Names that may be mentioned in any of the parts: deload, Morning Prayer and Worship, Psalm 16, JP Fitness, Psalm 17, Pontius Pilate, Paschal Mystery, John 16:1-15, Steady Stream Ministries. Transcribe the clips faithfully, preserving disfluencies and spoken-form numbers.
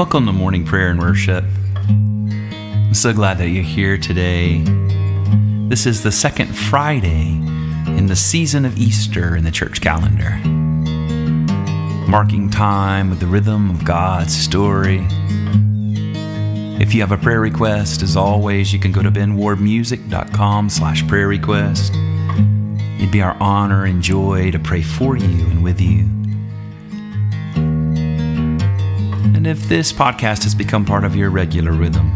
Welcome to Morning Prayer and Worship. I'm so glad that you're here today. This is the second Friday in the season of Easter in the church calendar, marking time with the rhythm of God's story. If you have a prayer request, as always, you can go to benwardmusic dot com slash prayer request. It'd be our honor and joy to pray for you and with you. And if this podcast has become part of your regular rhythm,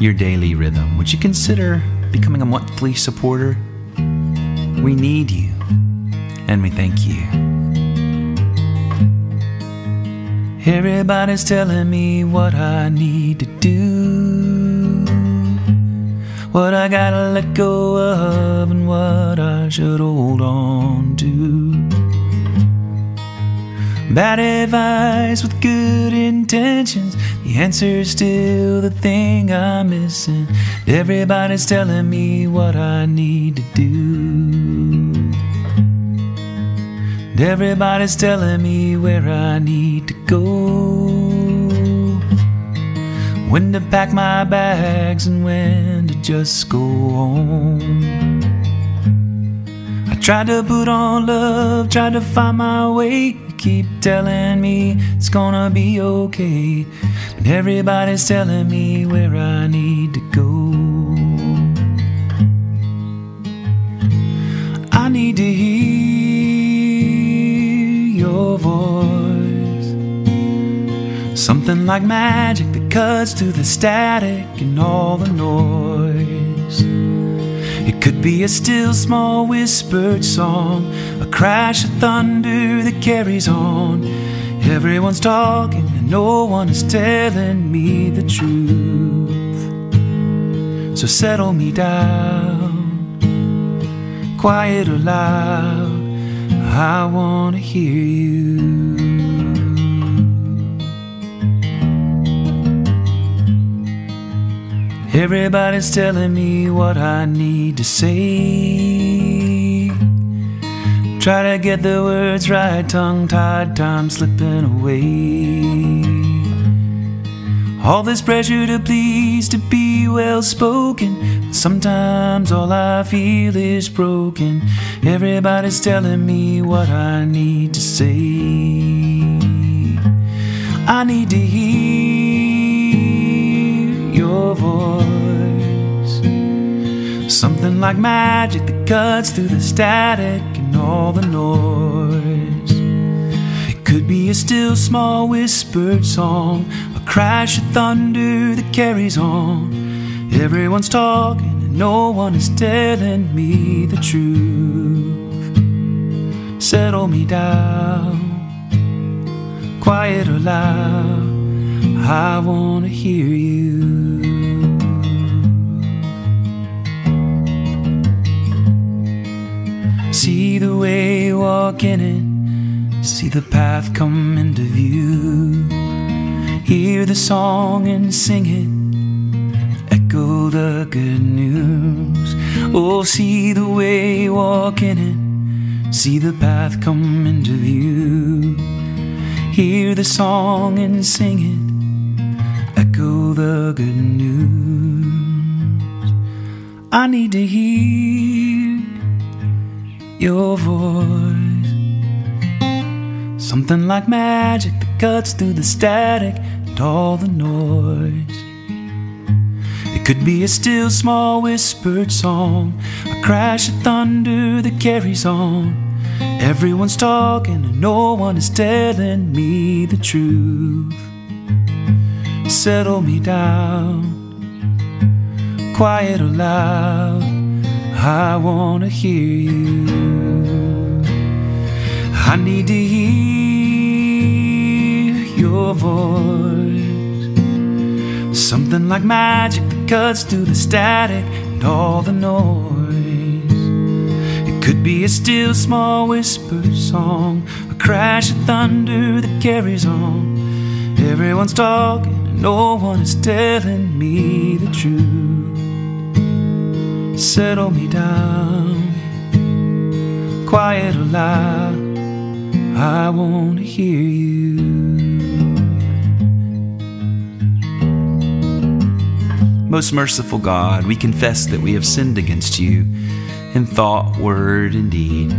your daily rhythm, would you consider becoming a monthly supporter? We need you, and we thank you. Everybody's telling me what I need to do, what I gotta let go of, and what I should hold on to. Bad advice with good intentions, the answer's still the thing I'm missing. Everybody's telling me what I need to do. Everybody's telling me where I need to go, when to pack my bags and when to just go home. I tried to put on love, tried to find my way. Keep telling me it's gonna be okay, but everybody's telling me where I need to go. I need to hear your voice, something like magic that cuts through the static and all the noise. It could be a still small whispered song, a crash of thunder that carries on. Everyone's talking and no one is telling me the truth. So settle me down, quiet or loud, I want to hear you. Everybody's telling me what I need to say. Try to get the words right, tongue-tied, time slipping away. All this pressure to please, to be well-spoken. Sometimes all I feel is broken. Everybody's telling me what I need to say. I need to hear your voice, something like magic that cuts through the static and all the noise. It could be a still small whispered song, a crash of thunder that carries on. Everyone's talking and no one is telling me the truth. Settle me down, quiet or loud, I want to hear you. See the way, walk in it, see the path come into view. Hear the song and sing it, echo the good news. Oh, see the way, walk in it, see the path come into view. Hear the song and sing it, echo the good news. I need to hear your voice, something like magic that cuts through the static and all the noise. It could be a still small whispered song, a crash of thunder that carries on. Everyone's talking and no one is telling me the truth. Settle me down, quiet or loud, I want to hear you. I need to hear your voice, something like magic that cuts through the static and all the noise. It could be a still small whispered song, a crash of thunder that carries on. Everyone's talking and no one is telling me the truth. Settle me down, quiet or loud, I want to hear you. Most merciful God, we confess that we have sinned against you in thought, word, and deed,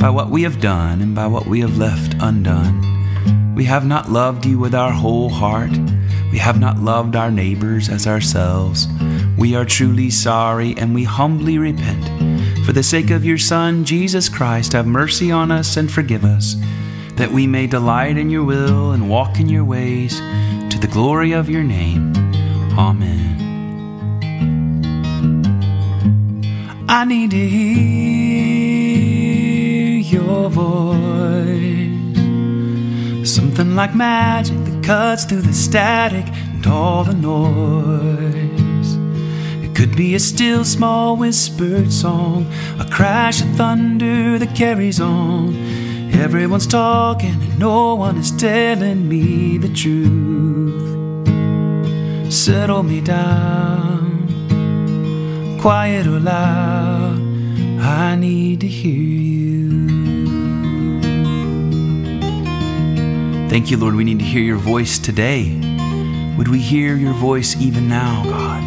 by what we have done and by what we have left undone. We have not loved you with our whole heart. We have not loved our neighbors as ourselves. We are truly sorry, and we humbly repent. For the sake of your Son, Jesus Christ, have mercy on us and forgive us, that we may delight in your will and walk in your ways, to the glory of your name. Amen. I need to hear your voice, something like magic that cuts through the static and all the noise. It could be a still small whispered song, a crash of thunder that carries on. Everyone's talking and no one is telling me the truth. Settle me down, quiet or loud, I need to hear you. Thank you, Lord. We need to hear your voice today. Would we hear your voice even now, God,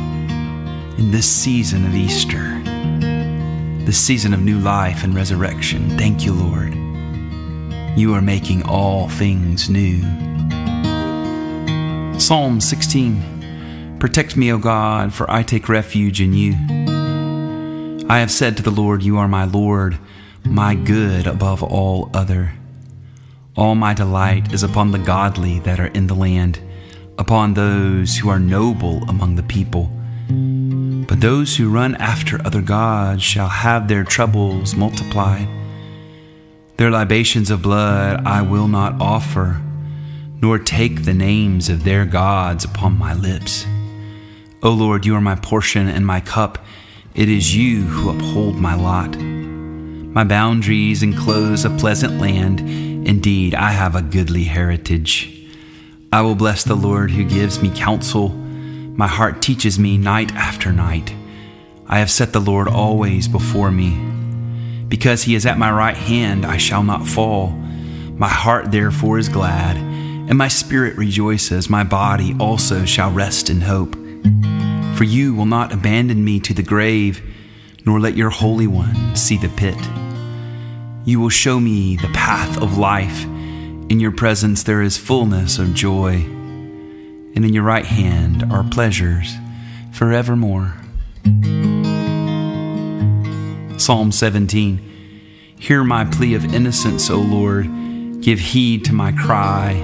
in this season of Easter, this season of new life and resurrection? Thank you, Lord. You are making all things new. Psalm sixteen. Protect me, O God, for I take refuge in you. I have said to the Lord, you are my Lord, my good above all other. All my delight is upon the godly that are in the land, upon those who are noble among the people. But those who run after other gods shall have their troubles multiplied. Their libations of blood I will not offer, nor take the names of their gods upon my lips. O Lord, you are my portion and my cup. It is you who uphold my lot. My boundaries enclose a pleasant land. Indeed, I have a goodly heritage. I will bless the Lord who gives me counsel. My heart teaches me night after night. I have set the Lord always before me. Because he is at my right hand, I shall not fall. My heart therefore is glad, and my spirit rejoices. My body also shall rest in hope. For you will not abandon me to the grave, nor let your Holy One see the pit. You will show me the path of life. In your presence there is fullness of joy, and in your right hand are pleasures forevermore. Psalm seventeen. Hear my plea of innocence, O Lord. Give heed to my cry.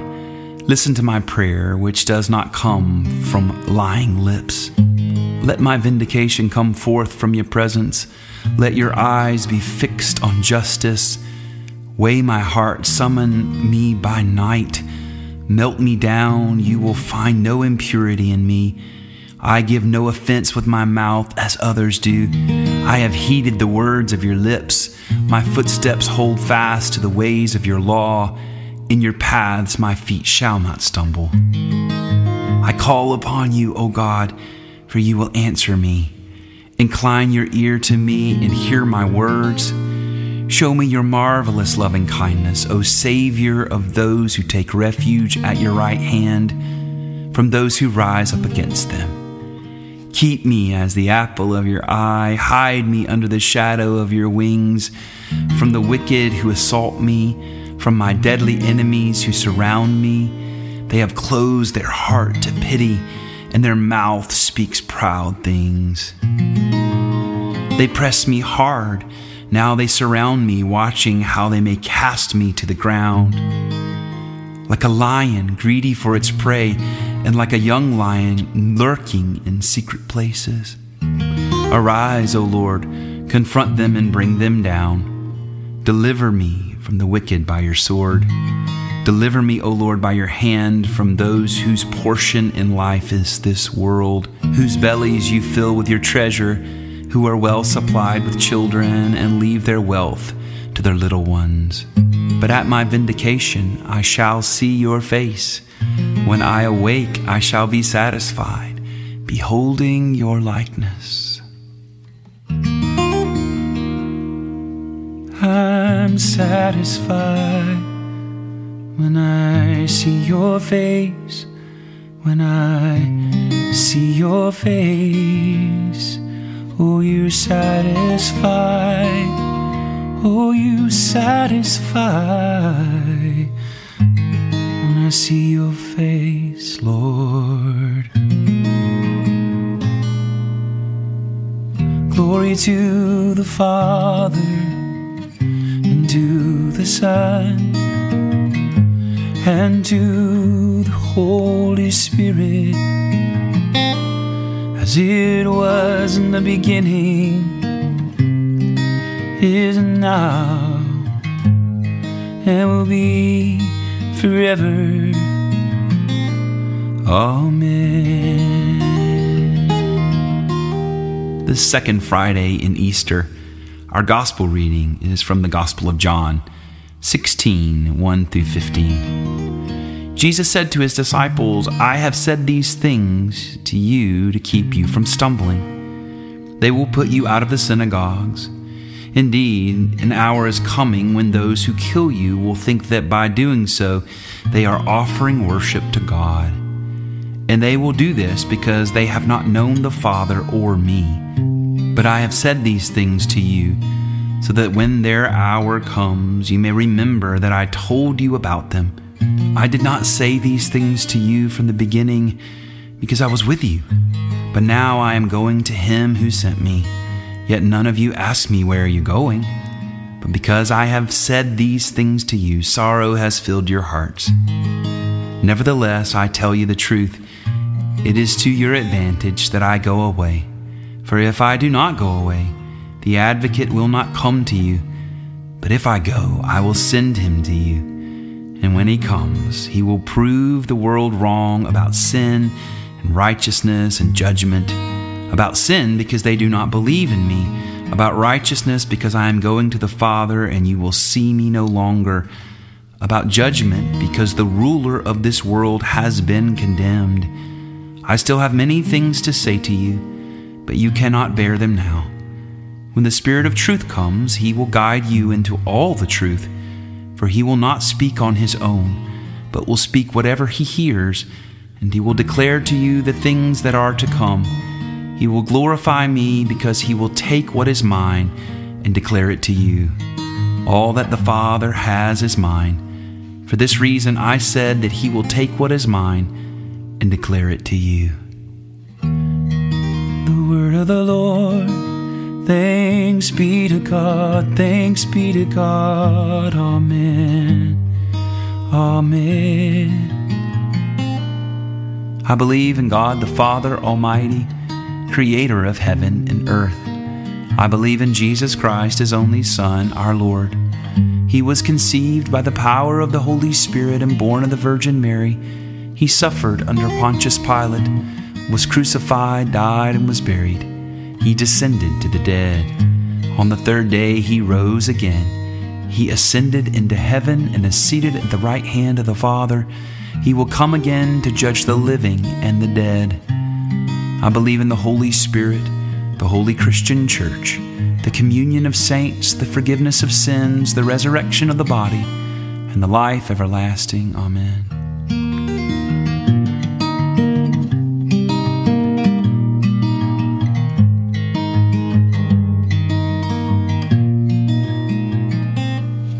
Listen to my prayer, which does not come from lying lips. Let my vindication come forth from your presence. Let your eyes be fixed on justice. Weigh my heart, summon me by night. Melt me down, you will find no impurity in me. I give no offense with my mouth as others do. I have heeded the words of your lips. My footsteps hold fast to the ways of your law. In your paths my feet shall not stumble. I call upon you, O God, for you will answer me. Incline your ear to me and hear my words. Show me your marvelous loving kindness, O Savior of those who take refuge at your right hand, from those who rise up against them. Keep me as the apple of your eye. Hide me under the shadow of your wings, from the wicked who assault me, from my deadly enemies who surround me. They have closed their heart to pity, and their mouth speaks proud things. They press me hard. Now they surround me, watching how they may cast me to the ground. Like a lion greedy for its prey, and like a young lion lurking in secret places. Arise, O Lord, confront them and bring them down. Deliver me from the wicked by your sword. Deliver me, O Lord, by your hand, from those whose portion in life is this world, whose bellies you fill with your treasure, who are well supplied with children and leave their wealth to their little ones. But at my vindication I shall see your face. When I awake I shall be satisfied, beholding your likeness. I'm satisfied when I see your face, when I see your face. Oh, you satisfy, oh, you satisfy. When I see your face, Lord. Glory to the Father, and to the Son, and to the Holy Spirit, as it was in the beginning, is now, and will be forever. Amen. The second Friday in Easter, our Gospel reading is from the Gospel of John, sixteen, one through fifteen. Jesus said to his disciples, I have said these things to you to keep you from stumbling. They will put you out of the synagogues. Indeed, an hour is coming when those who kill you will think that by doing so, they are offering worship to God. And they will do this because they have not known the Father or me. But I have said these things to you, so that when their hour comes, you may remember that I told you about them. I did not say these things to you from the beginning because I was with you, but now I am going to him who sent me. Yet none of you asked me, where are you going? But because I have said these things to you, sorrow has filled your hearts. Nevertheless, I tell you the truth, it is to your advantage that I go away. For if I do not go away, the advocate will not come to you, but if I go, I will send him to you. And when he comes, he will prove the world wrong about sin and righteousness and judgment. About sin, because they do not believe in me. About righteousness, because I am going to the Father and you will see me no longer. About judgment, because the ruler of this world has been condemned. I still have many things to say to you, but you cannot bear them now. When the Spirit of truth comes, he will guide you into all the truth, for he will not speak on his own, but will speak whatever he hears, and he will declare to you the things that are to come. He will glorify me, because he will take what is mine and declare it to you. All that the Father has is mine. For this reason I said that he will take what is mine and declare it to you. The word of the Lord. Thanks be to God, thanks be to God, amen, amen. I believe in God the Father Almighty, creator of heaven and earth. I believe in Jesus Christ, his only Son, our Lord. He was conceived by the power of the Holy Spirit and born of the Virgin Mary. He suffered under Pontius Pilate, was crucified, died, and was buried. He descended to the dead. On the third day he rose again. He ascended into heaven and is seated at the right hand of the Father. He will come again to judge the living and the dead. I believe in the Holy Spirit, the Holy Christian Church, the communion of saints, the forgiveness of sins, the resurrection of the body, and the life everlasting. Amen.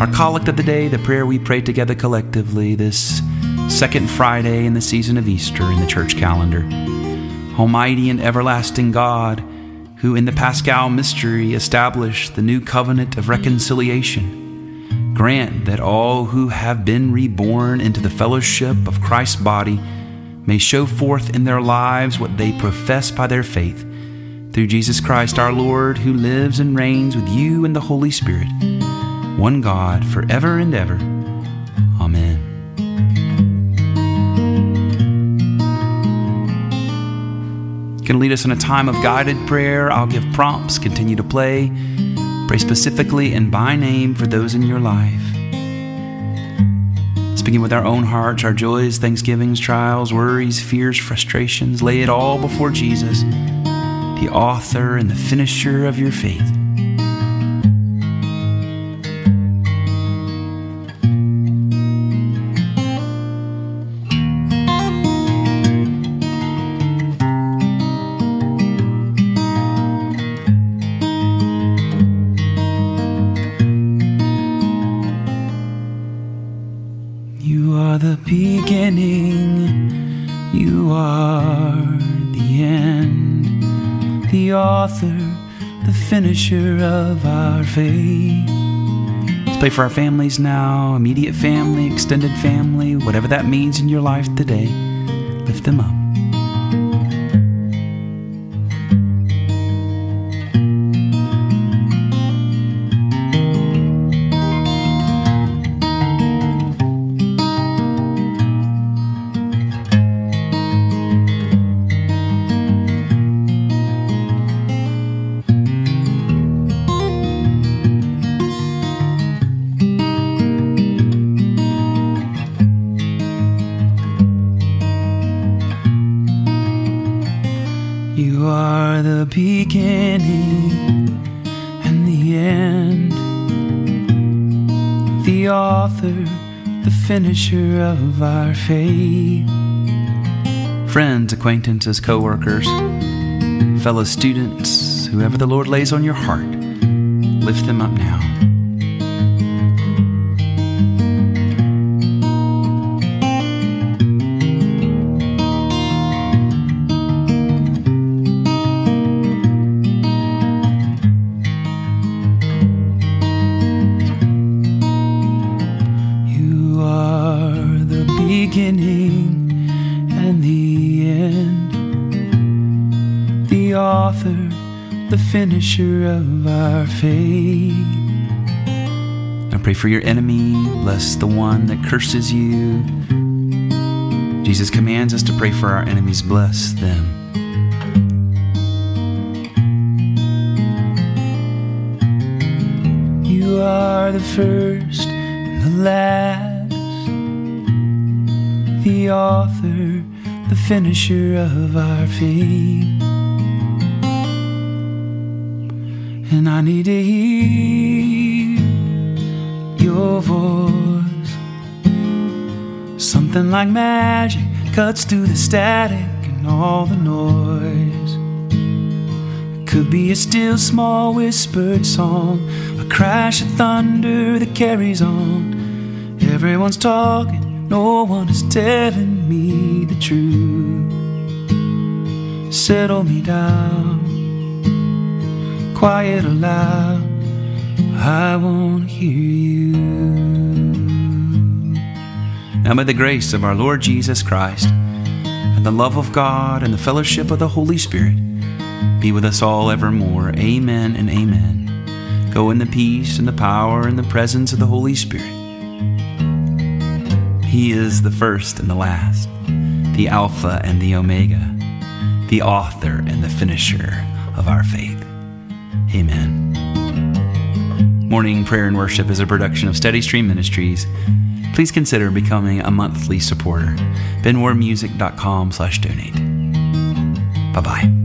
Our collect of the day, the prayer we pray together collectively this second Friday in the season of Easter in the church calendar. Almighty and everlasting God, who in the Paschal Mystery established the new covenant of reconciliation, grant that all who have been reborn into the fellowship of Christ's body may show forth in their lives what they profess by their faith. Through Jesus Christ our Lord, who lives and reigns with you in the Holy Spirit, one God, forever and ever. Amen. can lead us in a time of guided prayer. I'll give prompts, continue to play, pray specifically and by name for those in your life. Let's begin with our own hearts, our joys, thanksgivings, trials, worries, fears, frustrations. Lay it all before Jesus, the author and the finisher of your faith. Finisher of our faith. Let's pray for our families now, immediate family, extended family, whatever that means in your life today. Lift them up. Finisher of our faith. Friends, acquaintances, co-workers, fellow students, whoever the Lord lays on your heart, lift them up now. Finisher of our faith. I pray for your enemy. Bless the one that curses you. Jesus commands us to pray for our enemies. Bless them. You are the first and the last, the author, the finisher of our faith. And I need to hear your voice. Something like magic cuts through the static and all the noise. It could be a still small whispered song, a crash of thunder that carries on. Everyone's talking, no one is telling me the truth. Settle me down, quiet or loud, I won't hear you. Now may the grace of our Lord Jesus Christ and the love of God and the fellowship of the Holy Spirit be with us all evermore. Amen and amen. Go in the peace and the power and the presence of the Holy Spirit. He is the first and the last, the Alpha and the Omega, the author and the finisher of our faith. Amen. Morning Prayer and Worship is a production of Steady Stream Ministries. Please consider becoming a monthly supporter. benwardmusic dot com slash donate. Bye-bye.